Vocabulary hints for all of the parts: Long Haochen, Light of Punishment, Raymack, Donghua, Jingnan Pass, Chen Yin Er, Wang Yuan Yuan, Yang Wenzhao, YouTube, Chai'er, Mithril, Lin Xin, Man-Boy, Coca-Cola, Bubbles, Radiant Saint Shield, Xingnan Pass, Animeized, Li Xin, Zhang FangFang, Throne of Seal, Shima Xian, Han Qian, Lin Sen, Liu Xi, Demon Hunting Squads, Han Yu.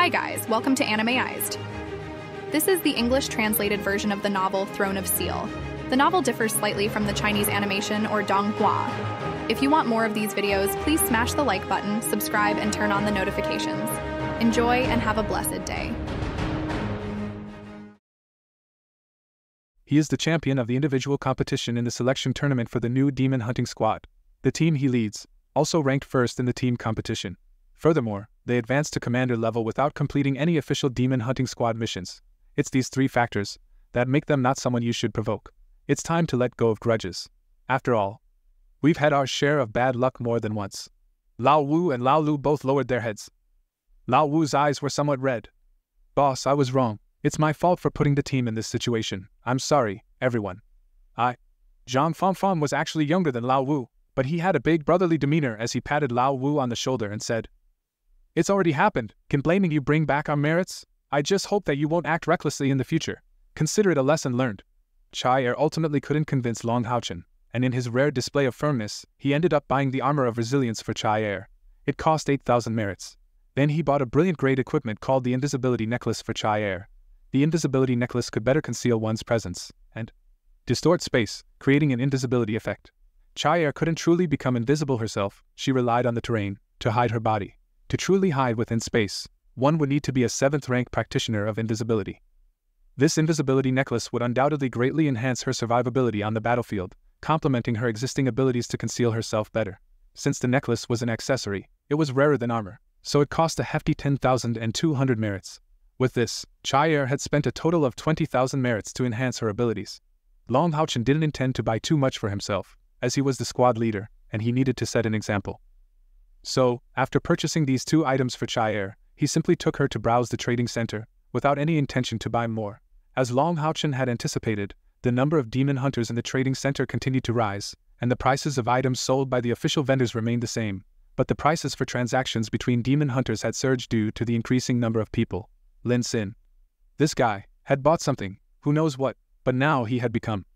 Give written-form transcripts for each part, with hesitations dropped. Hi guys, welcome to Animeized. This is the English translated version of the novel Throne of Seal. The novel differs slightly from the Chinese animation or Donghua. If you want more of these videos, please smash the like button, subscribe, and turn on the notifications. Enjoy and have a blessed day. He is the champion of the individual competition in the selection tournament for the new demon hunting squad. The team he leads, also ranked first in the team competition. Furthermore, they advanced to commander level without completing any official demon hunting squad missions. It's these three factors that make them not someone you should provoke. It's time to let go of grudges. After all, we've had our share of bad luck more than once. Lao Wu and Lao Lu both lowered their heads. Lao Wu's eyes were somewhat red. Boss, I was wrong. It's my fault for putting the team in this situation. I'm sorry, everyone. Zhang FangFang was actually younger than Lao Wu, but he had a big brotherly demeanor as he patted Lao Wu on the shoulder and said, "It's already happened. Can blaming you bring back our merits? I just hope that you won't act recklessly in the future. Consider it a lesson learned." Chai'er ultimately couldn't convince Long Haochen, and in his rare display of firmness, he ended up buying the Armor of Resilience for Chai'er. It cost 8,000 merits. Then he bought a brilliant grade equipment called the Invisibility Necklace for Chai'er. The Invisibility Necklace could better conceal one's presence and distort space, creating an invisibility effect. Chai'er couldn't truly become invisible herself, she relied on the terrain to hide her body. To truly hide within space, one would need to be a 7th rank practitioner of invisibility. This invisibility necklace would undoubtedly greatly enhance her survivability on the battlefield, complementing her existing abilities to conceal herself better. Since the necklace was an accessory, it was rarer than armor, so it cost a hefty 10,200 merits. With this, Chai'er had spent a total of 20,000 merits to enhance her abilities. Long Haochen didn't intend to buy too much for himself, as he was the squad leader, and he needed to set an example. So, after purchasing these two items for Chai'er, he simply took her to browse the trading center, without any intention to buy more. As Long Haochen had anticipated, the number of demon hunters in the trading center continued to rise, and the prices of items sold by the official vendors remained the same, but the prices for transactions between demon hunters had surged due to the increasing number of people. Lin Xin, this guy, had bought something, who knows what, but now he had become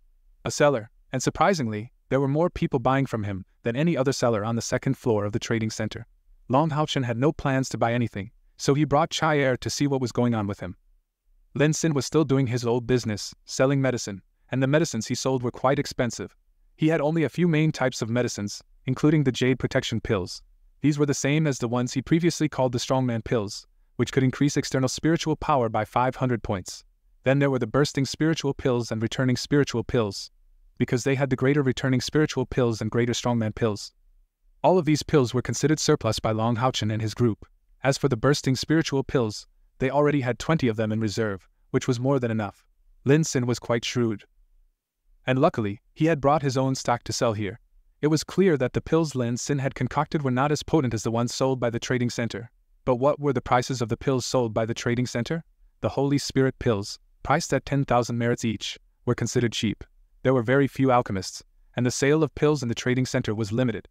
a seller, and surprisingly, there were more people buying from him than any other seller on the second floor of the trading center. Long Haochen had no plans to buy anything, so he brought Chai'er to see what was going on with him. Lin Xin was still doing his old business, selling medicine, and the medicines he sold were quite expensive. He had only a few main types of medicines, including the Jade Protection Pills. These were the same as the ones he previously called the Strongman Pills, which could increase external spiritual power by 500 points. Then there were the Bursting Spiritual Pills and Returning Spiritual Pills, because they had the greater Returning Spiritual Pills and greater Strongman Pills. All of these pills were considered surplus by Long Haochen and his group. As for the Bursting Spiritual Pills, they already had 20 of them in reserve, which was more than enough. Lin Xin was quite shrewd, and luckily, he had brought his own stock to sell here. It was clear that the pills Lin Xin had concocted were not as potent as the ones sold by the trading center. But what were the prices of the pills sold by the trading center? The Holy Spirit pills, priced at 10,000 merits each, were considered cheap. There were very few alchemists, and the sale of pills in the trading center was limited.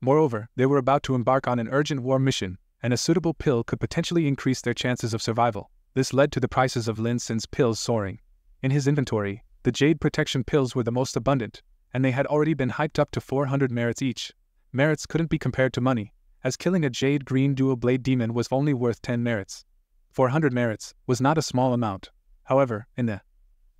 Moreover, they were about to embark on an urgent war mission, and a suitable pill could potentially increase their chances of survival. This led to the prices of Lin Xin's pills soaring. In his inventory, the Jade Protection pills were the most abundant, and they had already been hyped up to 400 merits each. Merits couldn't be compared to money, as killing a Jade Green Dual Blade Demon was only worth 10 merits. 400 merits was not a small amount. However, in the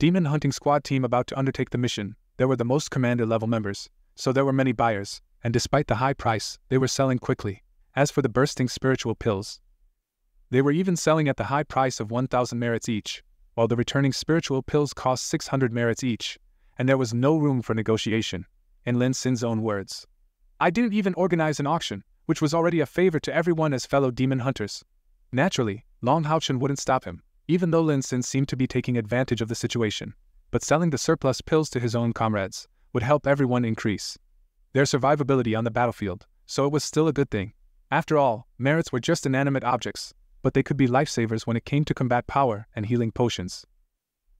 demon hunting squad team about to undertake the mission, there were the most commander level members, so there were many buyers, and despite the high price, they were selling quickly. As for the Bursting Spiritual Pills, they were even selling at the high price of 1,000 merits each, while the Returning Spiritual Pills cost 600 merits each, and there was no room for negotiation. In Lin Xin's own words, "I didn't even organize an auction, which was already a favor to everyone as fellow demon hunters." Naturally, Long Haochen wouldn't stop him, even though Lin Xin seemed to be taking advantage of the situation, but selling the surplus pills to his own comrades would help everyone increase their survivability on the battlefield, so it was still a good thing. After all, merits were just inanimate objects, but they could be lifesavers when it came to combat power and healing potions.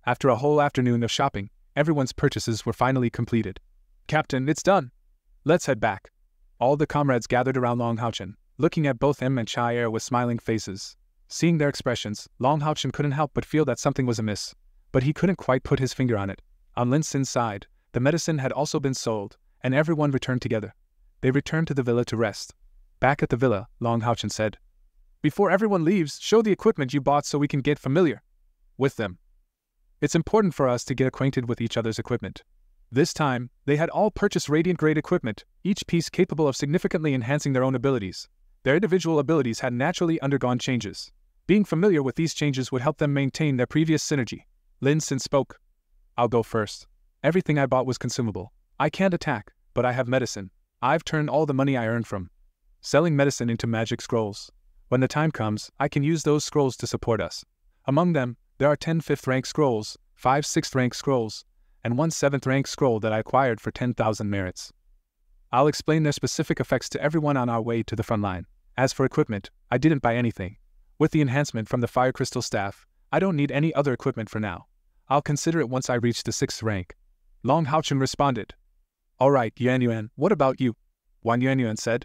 After a whole afternoon of shopping, everyone's purchases were finally completed. "Captain, it's done. Let's head back." All the comrades gathered around Long Haochen, looking at both him and Chai'er with smiling faces. Seeing their expressions, Long Haochen couldn't help but feel that something was amiss, but he couldn't quite put his finger on it. On Lin Xin's side, the medicine had also been sold, and everyone returned together. They returned to the villa to rest. Back at the villa, Long Haochen said, Before everyone leaves, show the equipment you bought so we can get familiar with them. It's important for us to get acquainted with each other's equipment. This time, they had all purchased Radiant-grade equipment, each piece capable of significantly enhancing their own abilities. Their individual abilities had naturally undergone changes. Being familiar with these changes would help them maintain their previous synergy. Lin Xin spoke. I'll go first. Everything I bought was consumable. I can't attack, but I have medicine. I've turned all the money I earned from selling medicine into magic scrolls. When the time comes, I can use those scrolls to support us. Among them, there are 10 5th-rank scrolls, 5 6th-rank scrolls, and 1 7th-rank scroll that I acquired for 10,000 merits. I'll explain their specific effects to everyone on our way to the front line. As for equipment, I didn't buy anything. With the enhancement from the Fire Crystal Staff, I don't need any other equipment for now. I'll consider it once I reach the 6th rank. Long Haochen responded. Alright, Yuan Yuan, what about you? Wang Yuan Yuan said.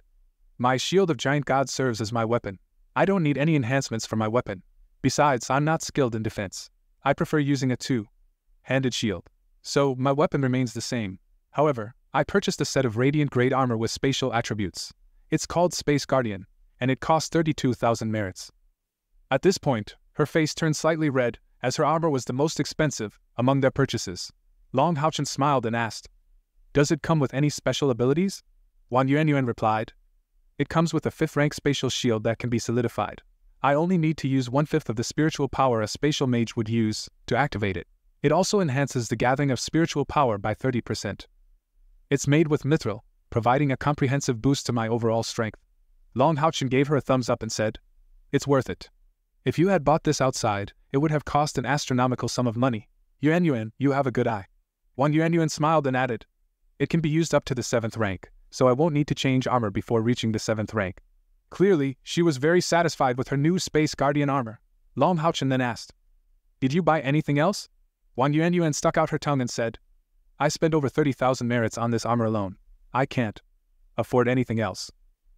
My Shield of Giant God serves as my weapon. I don't need any enhancements for my weapon. Besides, I'm not skilled in defense. I prefer using a two-handed shield. So, my weapon remains the same. However, I purchased a set of Radiant-grade armor with spatial attributes. It's called Space Guardian, and it costs 32,000 merits. At this point, her face turned slightly red, as her armor was the most expensive among their purchases. Long Haochen smiled and asked, Does it come with any special abilities? Wang Yuan Yuan replied, It comes with a 5th-rank spatial shield that can be solidified. I only need to use 1/5 of the spiritual power a spatial mage would use to activate it. It also enhances the gathering of spiritual power by 30%. It's made with mithril, providing a comprehensive boost to my overall strength. Long Haochen gave her a thumbs up and said, It's worth it. If you had bought this outside, it would have cost an astronomical sum of money. Yuan Yuan, you have a good eye. Wang Yuan Yuan smiled and added, It can be used up to the 7th rank, so I won't need to change armor before reaching the 7th rank. Clearly, she was very satisfied with her new Space Guardian armor. Long Haochen then asked, Did you buy anything else? Wang Yuan Yuan stuck out her tongue and said, I spent over 30,000 merits on this armor alone. I can't afford anything else.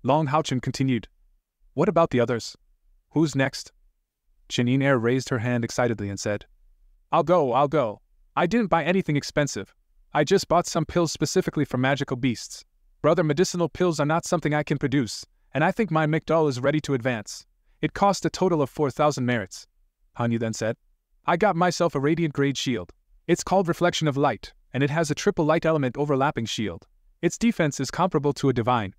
Long Haochen continued, What about the others? Who's next? Chen Yin Er raised her hand excitedly and said, I'll go. I didn't buy anything expensive. I just bought some pills specifically for magical beasts. Brother, medicinal pills are not something I can produce, and I think my McDowell is ready to advance. It cost a total of 4,000 merits. Han Yu then said, I got myself a Radiant-grade shield. It's called Reflection of Light, and it has a triple light element overlapping shield. Its defense is comparable to a Divine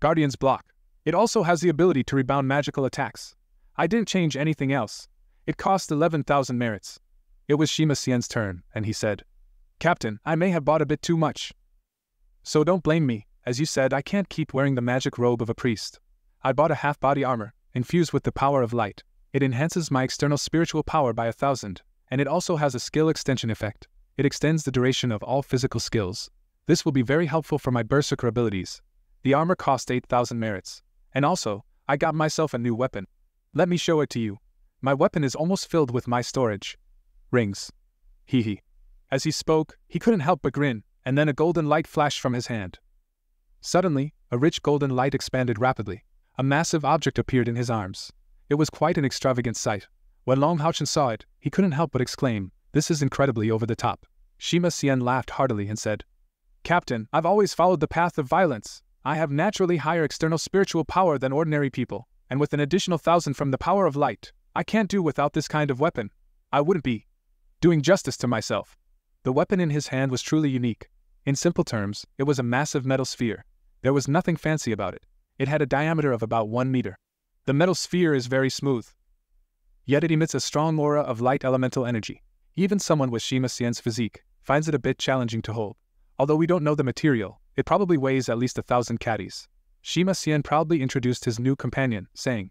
Guardian's block. It also has the ability to rebound magical attacks. I didn't change anything else. It cost 11,000 merits. It was Shima Xian's turn, and he said, Captain, I may have bought a bit too much. So don't blame me, as you said I can't keep wearing the magic robe of a priest. I bought a half-body armor, infused with the power of light. It enhances my external spiritual power by 1,000, and it also has a skill extension effect. It extends the duration of all physical skills. This will be very helpful for my berserker abilities. The armor cost 8,000 merits. And also, I got myself a new weapon. Let me show it to you. My weapon is almost filled with my storage rings. Hee. As he spoke, he couldn't help but grin, and then a golden light flashed from his hand. Suddenly, a rich golden light expanded rapidly. A massive object appeared in his arms. It was quite an extravagant sight. When Long Haochen saw it, he couldn't help but exclaim, This is incredibly over the top. Shima Xian laughed heartily and said, Captain, I've always followed the path of violence. I have naturally higher external spiritual power than ordinary people. And with an additional 1,000 from the power of light, I can't do without this kind of weapon. I wouldn't be doing justice to myself. The weapon in his hand was truly unique. In simple terms, it was a massive metal sphere. There was nothing fancy about it. It had a diameter of about 1 meter. The metal sphere is very smooth, yet it emits a strong aura of light elemental energy. Even someone with Shima Xian's physique finds it a bit challenging to hold. Although we don't know the material, it probably weighs at least 1,000 catties. Shima Xian proudly introduced his new companion, saying,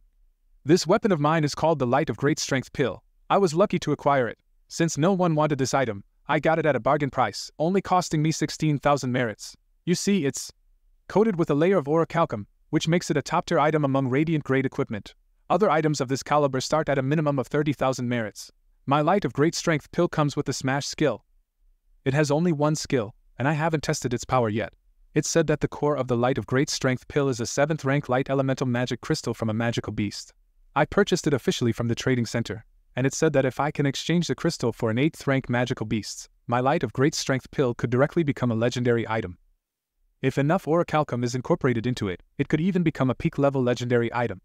This weapon of mine is called the Light of Great Strength Pill. I was lucky to acquire it. Since no one wanted this item, I got it at a bargain price, only costing me 16,000 merits. You see, it's coated with a layer of aura calcum, which makes it a top-tier item among Radiant-grade equipment. Other items of this caliber start at a minimum of 30,000 merits. My Light of Great Strength Pill comes with a smash skill. It has only one skill, and I haven't tested its power yet. It's said that the core of the Light of Great Strength Pill is a 7th rank light elemental magic crystal from a magical beast. I purchased it officially from the trading center, and it's said that if I can exchange the crystal for an 8th rank magical beast, my Light of Great Strength Pill could directly become a legendary item. If enough aura calcum is incorporated into it, it could even become a peak level legendary item.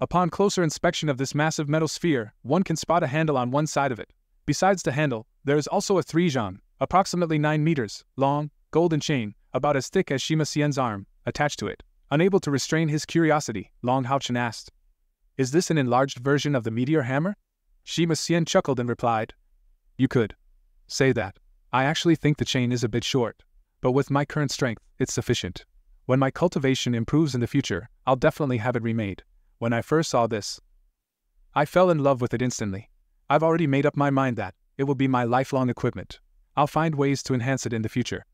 Upon closer inspection of this massive metal sphere, one can spot a handle on one side of it. Besides the handle, there is also a 3-zhang, approximately 9 meters, long, golden chain, about as thick as Shima Xian's arm, attached to it. Unable to restrain his curiosity, Long Haochen asked, "Is this an enlarged version of the meteor hammer?" Shima Xian chuckled and replied, "You could say that. I actually think the chain is a bit short, but with my current strength, it's sufficient. When my cultivation improves in the future, I'll definitely have it remade. When I first saw this, I fell in love with it instantly. I've already made up my mind that it will be my lifelong equipment. I'll find ways to enhance it in the future."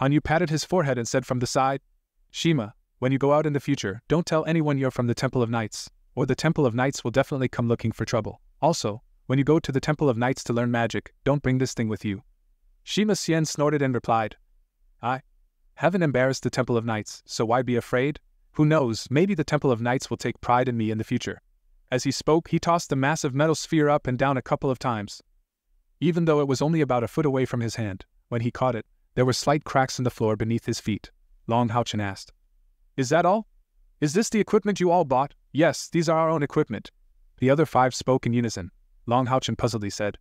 Hanyu patted his forehead and said from the side, "Shima, when you go out in the future, don't tell anyone you're from the Temple of Knights, or the Temple of Knights will definitely come looking for trouble. Also, when you go to the Temple of Knights to learn magic, don't bring this thing with you." Shima Xian snorted and replied, "I haven't embarrassed the Temple of Knights, so why be afraid? Who knows, maybe the Temple of Knights will take pride in me in the future." As he spoke, he tossed the massive metal sphere up and down a couple of times. Even though it was only about a foot away from his hand, when he caught it, there were slight cracks in the floor beneath his feet. Long Haochen asked, "Is that all? Is this the equipment you all bought?" "Yes, these are our own equipment." The other 5 spoke in unison. Long Haochen puzzledly said,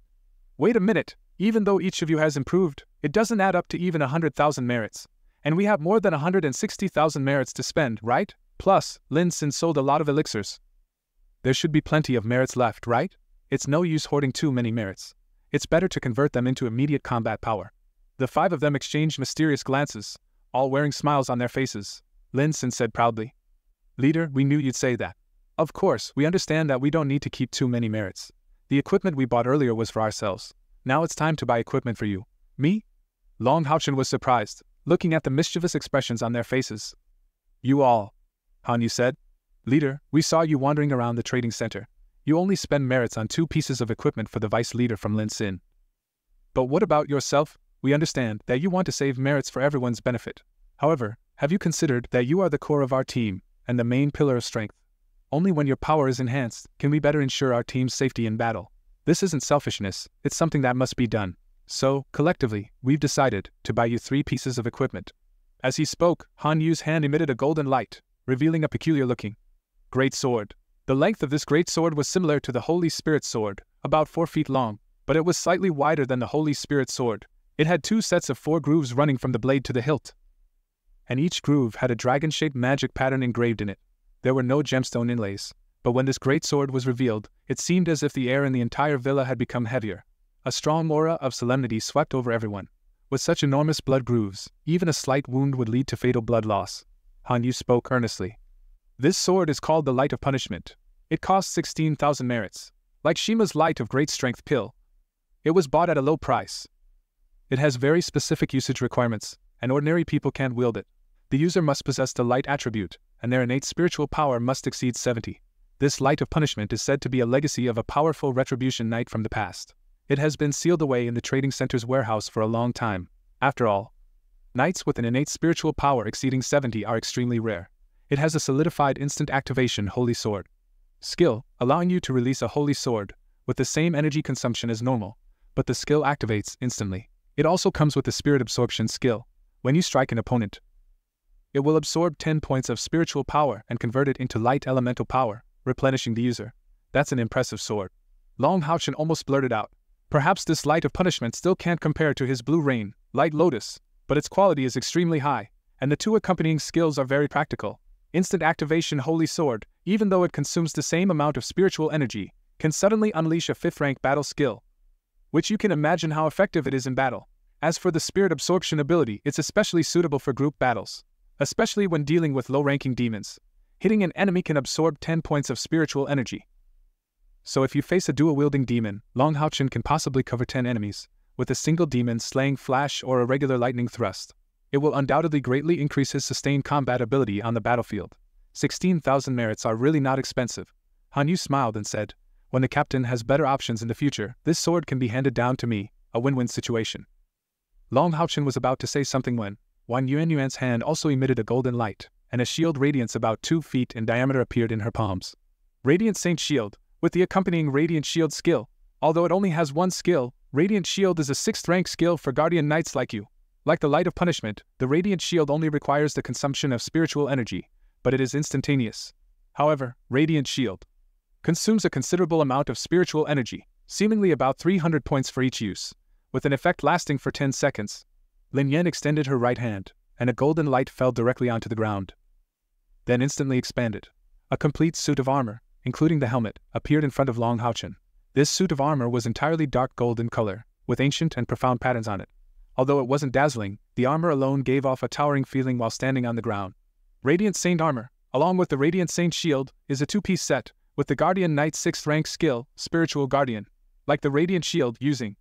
"Wait a minute, even though each of you has improved, it doesn't add up to even 100,000 merits. And we have more than 160,000 merits to spend, right? Plus, Lin Sen sold a lot of elixirs. There should be plenty of merits left, right? It's no use hoarding too many merits. It's better to convert them into immediate combat power." The 5 of them exchanged mysterious glances, all wearing smiles on their faces. Lin Sen said proudly, "Leader, we knew you'd say that. Of course, we understand that we don't need to keep too many merits. The equipment we bought earlier was for ourselves. Now it's time to buy equipment for you." "Me?" Long Haochen was surprised, looking at the mischievous expressions on their faces. "You all," Hanyu said. "Leader, we saw you wandering around the trading center. You only spend merits on 2 pieces of equipment for the vice leader from Lin Xin. But what about yourself? We understand that you want to save merits for everyone's benefit. However, have you considered that you are the core of our team, and the main pillar of strength? Only when your power is enhanced can we better ensure our team's safety in battle. This isn't selfishness, it's something that must be done. So, collectively, we've decided to buy you 3 pieces of equipment." As he spoke, Han Yu's hand emitted a golden light, revealing a peculiar-looking great sword. The length of this great sword was similar to the Holy Spirit sword, about 4 feet long, but it was slightly wider than the Holy Spirit sword. It had 2 sets of 4 grooves running from the blade to the hilt, and each groove had a dragon-shaped magic pattern engraved in it. There were no gemstone inlays, but when this great sword was revealed, it seemed as if the air in the entire villa had become heavier. A strong aura of solemnity swept over everyone. With such enormous blood grooves, even a slight wound would lead to fatal blood loss. Han Yu spoke earnestly. "This sword is called the Light of Punishment. It costs 16,000 merits. Like Shima's Light of Great Strength Pill, it was bought at a low price. It has very specific usage requirements, and ordinary people can't wield it. The user must possess the light attribute, and their innate spiritual power must exceed 70. This Light of Punishment is said to be a legacy of a powerful retribution knight from the past. It has been sealed away in the trading center's warehouse for a long time. After all, knights with an innate spiritual power exceeding 70 are extremely rare. It has a solidified instant activation Holy Sword skill, allowing you to release a Holy Sword with the same energy consumption as normal, but the skill activates instantly. It also comes with the Spirit Absorption skill. When you strike an opponent, it will absorb 10 points of spiritual power and convert it into light elemental power, replenishing the user. That's an impressive sword." Long Haochen almost blurted out, "Perhaps this Light of Punishment still can't compare to his Blue Rain, Light Lotus, but its quality is extremely high, and the 2 accompanying skills are very practical. Instant activation Holy Sword, even though it consumes the same amount of spiritual energy, can suddenly unleash a 5th rank battle skill, which you can imagine how effective it is in battle. As for the Spirit Absorption ability, it's especially suitable for group battles, especially when dealing with low-ranking demons. Hitting an enemy can absorb 10 points of spiritual energy. So if you face a dual-wielding demon, Long Haochen can possibly cover 10 enemies, with a single demon slaying flash or a regular lightning thrust. It will undoubtedly greatly increase his sustained combat ability on the battlefield. 16,000 merits are really not expensive." Han Yu smiled and said, "When the captain has better options in the future, this sword can be handed down to me, a win-win situation." Long Haochen was about to say something when Wang Yuan Yuan's hand also emitted a golden light, and a shield radiance about 2 feet in diameter appeared in her palms. Radiant Saint Shield, with the accompanying Radiant Shield skill. Although it only has 1 skill, Radiant Shield is a 6th rank skill for guardian knights like you. Like the Light of Punishment, the Radiant Shield only requires the consumption of spiritual energy, but it is instantaneous. however, Radiant Shield consumes a considerable amount of spiritual energy, seemingly about 300 points for each use, with an effect lasting for 10 seconds. Lin Yan extended her right hand, and a golden light fell directly onto the ground, then instantly expanded. A complete suit of armor, including the helmet, appeared in front of Long Haochen. This suit of armor was entirely dark gold in color, with ancient and profound patterns on it. Although it wasn't dazzling, the armor alone gave off a towering feeling while standing on the ground. Radiant Saint Armor, along with the Radiant Saint Shield, is a two-piece set, with the Guardian Knight's 6th rank skill, Spiritual Guardian. Like the Radiant Shield using,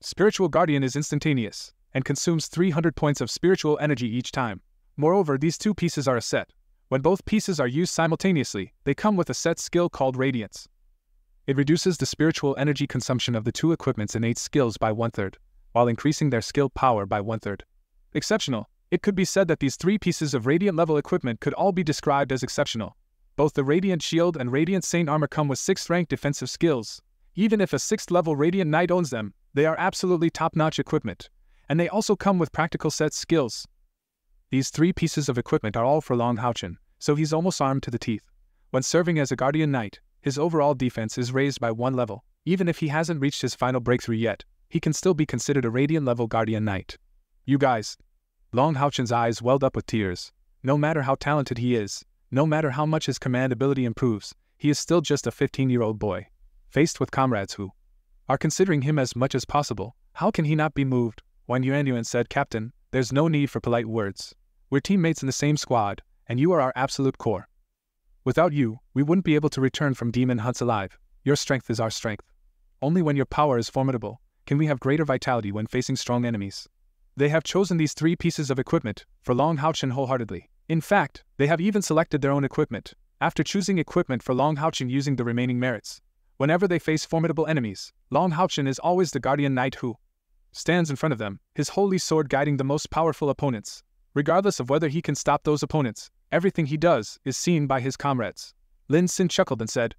Spiritual Guardian is instantaneous, and consumes 300 points of spiritual energy each time. Moreover, these two pieces are a set. When both pieces are used simultaneously, they come with a set skill called Radiance. It reduces the spiritual energy consumption of the two equipment's innate skills by 1/3, while increasing their skill power by 1/3. Exceptional. It could be said that these three pieces of Radiant-level equipment could all be described as exceptional. Both the Radiant Shield and Radiant Saint Armor come with 6th rank defensive skills. Even if a 6th level Radiant Knight owns them, they are absolutely top-notch equipment, and they also come with practical set skills. These three pieces of equipment are all for Long Haochen, so he's almost armed to the teeth. When serving as a Guardian Knight, his overall defense is raised by 1 level. Even if he hasn't reached his final breakthrough yet, he can still be considered a Radiant-level Guardian Knight. You guys. Long Haochen's eyes welled up with tears. No matter how talented he is, no matter how much his command ability improves, he is still just a 15-year-old boy. Faced with comrades who are considering him as much as possible, how can he not be moved? Wang Yuan Yuan said, "Captain, there's no need for polite words. We're teammates in the same squad, and you are our absolute core. Without you, we wouldn't be able to return from demon hunts alive. Your strength is our strength. Only when your power is formidable can we have greater vitality when facing strong enemies." They have chosen these three pieces of equipment for Long Haochen wholeheartedly. In fact, they have even selected their own equipment, after choosing equipment for Long Haochen using the remaining merits. Whenever they face formidable enemies, Long Haochen is always the Guardian Knight who stands in front of them, his holy sword guiding the most powerful opponents. Regardless of whether he can stop those opponents, everything he does is seen by his comrades. Lin Xin chuckled and said,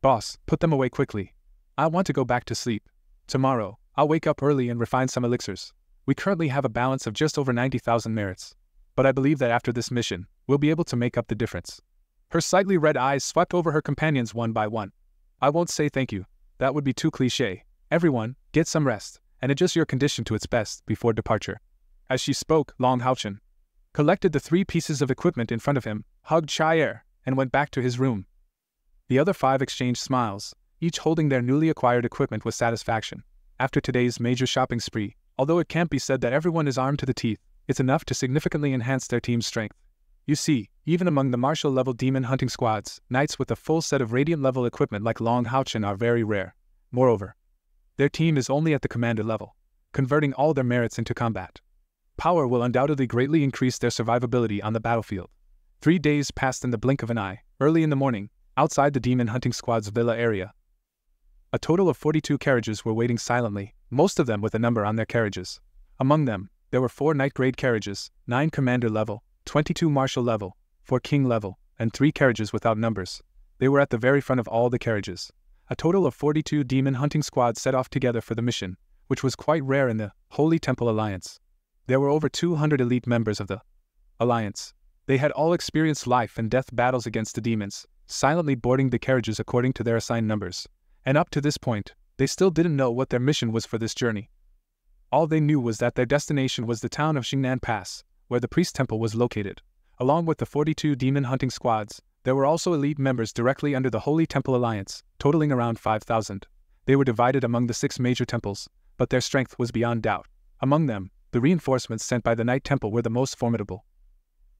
"Boss, put them away quickly. I want to go back to sleep. Tomorrow, I'll wake up early and refine some elixirs. We currently have a balance of just over 90,000 merits. But I believe that after this mission, we'll be able to make up the difference." Her slightly red eyes swept over her companions one by one. "I won't say thank you, that would be too cliché. Everyone, get some rest, and adjust your condition to its best before departure." As she spoke, Long Haochen collected the three pieces of equipment in front of him, hugged Chai'er, and went back to his room. The other 5 exchanged smiles, each holding their newly acquired equipment with satisfaction. After today's major shopping spree, although it can't be said that everyone is armed to the teeth, it's enough to significantly enhance their team's strength. You see, even among the martial-level demon-hunting squads, knights with a full set of Radiant-level equipment like Long Haochen are very rare. Moreover, their team is only at the commander level, converting all their merits into combat power will undoubtedly greatly increase their survivability on the battlefield. 3 days passed in the blink of an eye. Early in the morning, outside the demon-hunting squad's villa area, a total of 42 carriages were waiting silently, most of them with a number on their carriages. Among them, there were 4 knight-grade carriages, 9 commander-level, 22 martial level, 4 king level, and 3 carriages without numbers. They were at the very front of all the carriages. A total of 42 demon hunting squads set off together for the mission, which was quite rare in the Holy Temple Alliance. There were over 200 elite members of the Alliance. They had all experienced life and death battles against the demons, silently boarding the carriages according to their assigned numbers. And up to this point, they still didn't know what their mission was for this journey. All they knew was that their destination was the town of Xingnan Pass, where the priest temple was located. Along with the 42 demon-hunting squads, there were also elite members directly under the Holy Temple Alliance, totaling around 5,000. They were divided among the 6 major temples, but their strength was beyond doubt. Among them, the reinforcements sent by the Night Temple were the most formidable.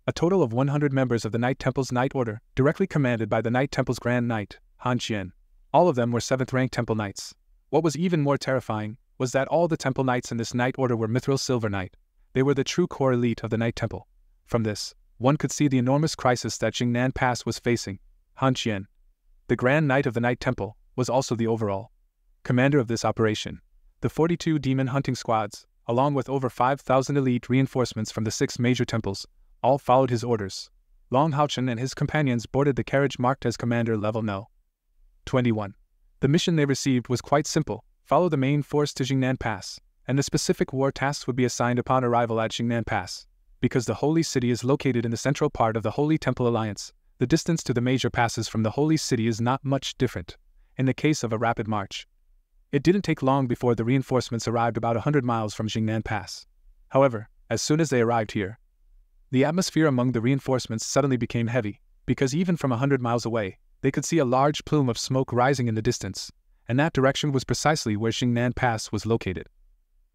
A total of 100 members of the Night Temple's Night Order, directly commanded by the Night Temple's Grand Knight, Han Qian. All of them were 7th-ranked Temple Knights. What was even more terrifying was that all the Temple Knights in this Night Order were Mithril Silver Knight. They were the true core elite of the Night Temple. From this, one could see the enormous crisis that Jingnan Pass was facing. Han Qian, the Grand Knight of the Night Temple, was also the overall commander of this operation. The 42 demon hunting squads, along with over 5,000 elite reinforcements from the 6 major temples, all followed his orders. Long Haochen and his companions boarded the carriage marked as Commander Level No. 21. The mission they received was quite simple: follow the main force to Jingnan Pass, and the specific war tasks would be assigned upon arrival at Xingnan Pass. Because the Holy City is located in the central part of the Holy Temple Alliance, the distance to the major passes from the holy city is not much different, in the case of a rapid march. It didn't take long before the reinforcements arrived about 100 miles from Zhengnan Pass. However, as soon as they arrived here, the atmosphere among the reinforcements suddenly became heavy, because even from 100 miles away, they could see a large plume of smoke rising in the distance, and that direction was precisely where Zhengnan Pass was located.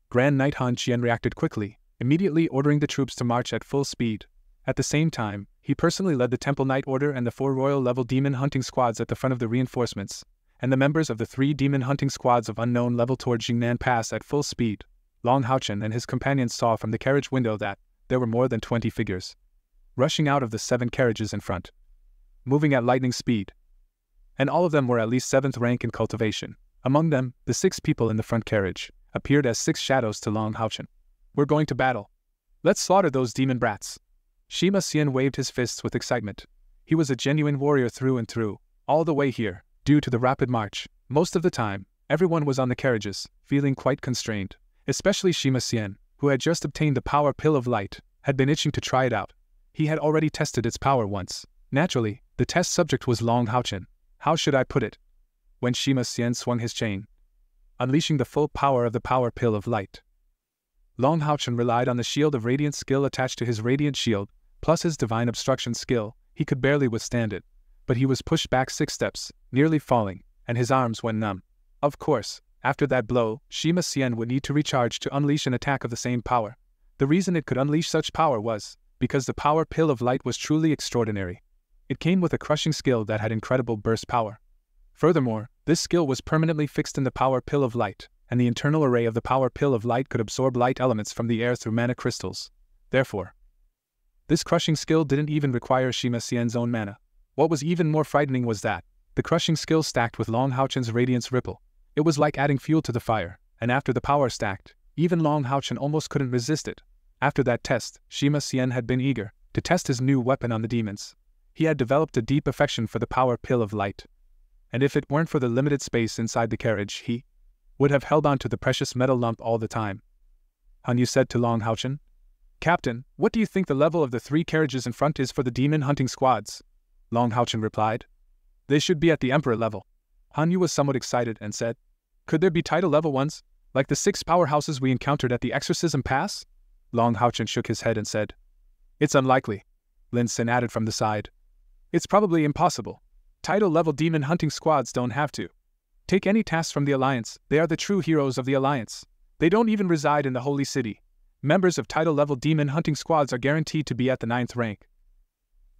Grand Knight Han Qian reacted quickly, immediately ordering the troops to march at full speed. At the same time, he personally led the Temple Knight Order and the 4 royal-level demon hunting squads at the front of the reinforcements, and the members of the 3 demon hunting squads of unknown level toward Zhengnan Pass at full speed. Long Haochen and his companions saw from the carriage window that there were more than 20 figures rushing out of the 7 carriages in front, moving at lightning speed, and all of them were at least 7th rank in cultivation. Among them, the 6 people in the front carriage appeared as 6 shadows to Long Haochen. "We're going to battle. Let's slaughter those demon brats." Shima Xian waved his fists with excitement. He was a genuine warrior through and through, all the way here. Due to the rapid march, most of the time, everyone was on the carriages, feeling quite constrained, especially Shima Xian, who had just obtained the power pill of light, had been itching to try it out. He had already tested its power once. Naturally, the test subject was Long Haochen. How should I put it? When Shima Xian swung his chain, unleashing the full power of the power pill of light, Long Haochen relied on the shield of radiant skill attached to his radiant shield, plus his divine obstruction skill. He could barely withstand it, but he was pushed back 6 steps, nearly falling, and his arms went numb. Of course, after that blow, Shima Xian would need to recharge to unleash an attack of the same power. The reason it could unleash such power was because the power pill of light was truly extraordinary. It came with a crushing skill that had incredible burst power. Furthermore, this skill was permanently fixed in the power pill of light, and the internal array of the power pill of light could absorb light elements from the air through mana crystals. Therefore, this crushing skill didn't even require Shima Xian's own mana. What was even more frightening was that the crushing skill stacked with Long Haochen's radiance ripple. It was like adding fuel to the fire, and after the power stacked, even Long Haochen almost couldn't resist it. After that test, Shima Xian had been eager to test his new weapon on the demons. He had developed a deep affection for the power pill of light, and if it weren't for the limited space inside the carriage, he would have held on to the precious metal lump all the time. Han Yu said to Long Haochen, "Captain, what do you think the level of the 3 carriages in front is for the demon hunting squads?" Long Haochen replied, "They should be at the Emperor level." Han Yu was somewhat excited and said, "Could there be title level ones, like the 6 powerhouses we encountered at the Exorcism Pass?" Long Haochen shook his head and said, "It's unlikely." Lin Sen added from the side, "It's probably impossible. Title level demon hunting squads don't have to take any tasks from the Alliance. They are the true heroes of the Alliance. They don't even reside in the Holy City. Members of title level demon hunting squads are guaranteed to be at the 9th rank.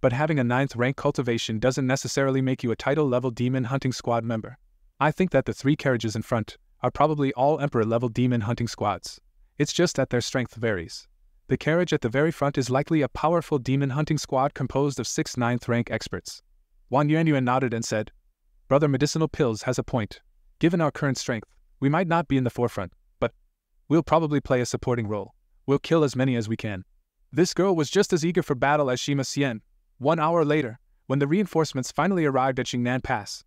But having a 9th rank cultivation doesn't necessarily make you a title-level demon hunting squad member. I think that the 3 carriages in front are probably all Emperor-level demon hunting squads. It's just that their strength varies. The carriage at the very front is likely a powerful demon hunting squad composed of 6 9th-rank experts." Wang Yuan Yuan nodded and said, "Brother Medicinal Pills has a point. Given our current strength, we might not be in the forefront, but we'll probably play a supporting role. We'll kill as many as we can." This girl was just as eager for battle as Shima Xian. 1 hour later, when the reinforcements finally arrived at Xingnan Pass,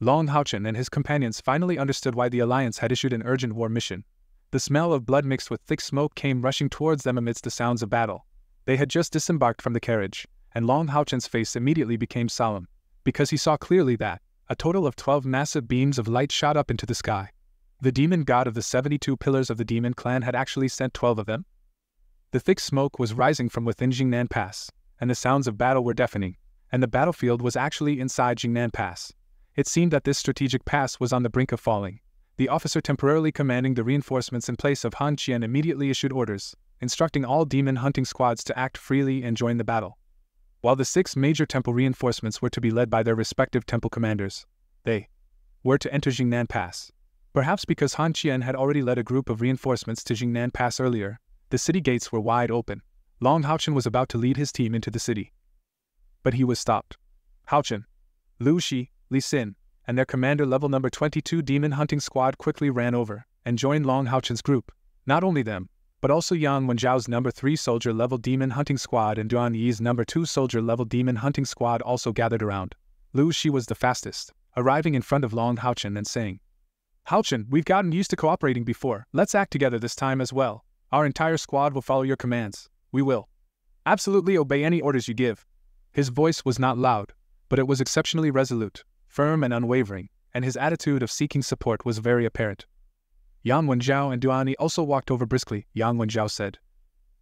Long Haochen and his companions finally understood why the Alliance had issued an urgent war mission. The smell of blood mixed with thick smoke came rushing towards them amidst the sounds of battle. They had just disembarked from the carriage, and Long Haochen's face immediately became solemn, because he saw clearly that a total of 12 massive beams of light shot up into the sky. The demon god of the 72 pillars of the demon clan had actually sent 12 of them. The thick smoke was rising from within Xingnan Pass, and the sounds of battle were deafening, and the battlefield was actually inside Zhengnan Pass. It seemed that this strategic pass was on the brink of falling. The officer temporarily commanding the reinforcements in place of Han Qian immediately issued orders, instructing all demon hunting squads to act freely and join the battle. While the 6 major temple reinforcements were to be led by their respective temple commanders, they were to enter Zhengnan Pass. Perhaps because Han Qian had already led a group of reinforcements to Zhengnan Pass earlier, the city gates were wide open. Long Haochen was about to lead his team into the city, but he was stopped. Haochen, Liu Xi, Li Xin, and their commander level number 22 demon hunting squad quickly ran over and joined Long Haochen's group. Not only them, but also Yang Wenzhao's number 3 soldier level demon hunting squad and Duan Yi's number 2 soldier level demon hunting squad also gathered around. Liu Xi was the fastest, arriving in front of Long Haochen and saying, "Haochen, we've gotten used to cooperating before. Let's act together this time as well. Our entire squad will follow your commands. We will absolutely obey any orders you give." His voice was not loud, but it was exceptionally resolute, firm and unwavering, and his attitude of seeking support was very apparent. Yang Wenzhao and Duan Yi also walked over briskly. Yang Wenzhao said,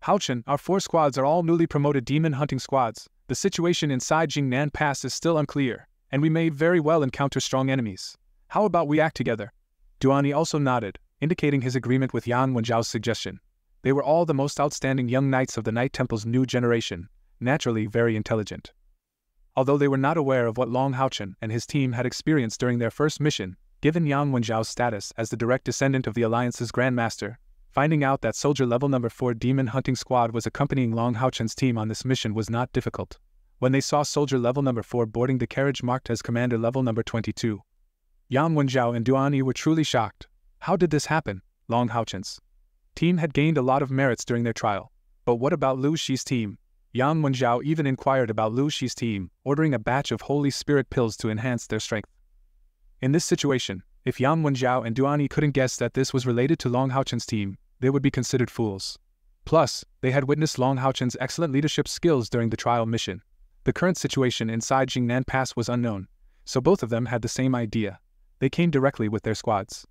"Haochen, our four squads are all newly promoted demon hunting squads. The situation inside Jingnan Pass is still unclear, and we may very well encounter strong enemies. How about we act together?" Duan Yi also nodded, indicating his agreement with Yang Wenzhao's suggestion. They were all the most outstanding young knights of the Night Temple's new generation, naturally very intelligent. Although they were not aware of what Long Haochen and his team had experienced during their first mission, given Yang Wenzhao's status as the direct descendant of the Alliance's Grandmaster, finding out that soldier level number 4 demon hunting squad was accompanying Long Haochen's team on this mission was not difficult, when they saw soldier level number 4 boarding the carriage marked as commander level number 22. Yang Wenzhao and Duan Yi were truly shocked. How did this happen? Long Haochen's team had gained a lot of merits during their trial, but what about Lu Xi's team? Yang Wenzhao even inquired about Lu Xi's team, ordering a batch of Holy Spirit pills to enhance their strength. In this situation, if Yang Wenzhao and Duan Yi couldn't guess that this was related to Long Haochen's team, they would be considered fools. Plus, they had witnessed Long Haochen's excellent leadership skills during the trial mission. The current situation inside Jingnan Pass was unknown, so both of them had the same idea. They came directly with their squads.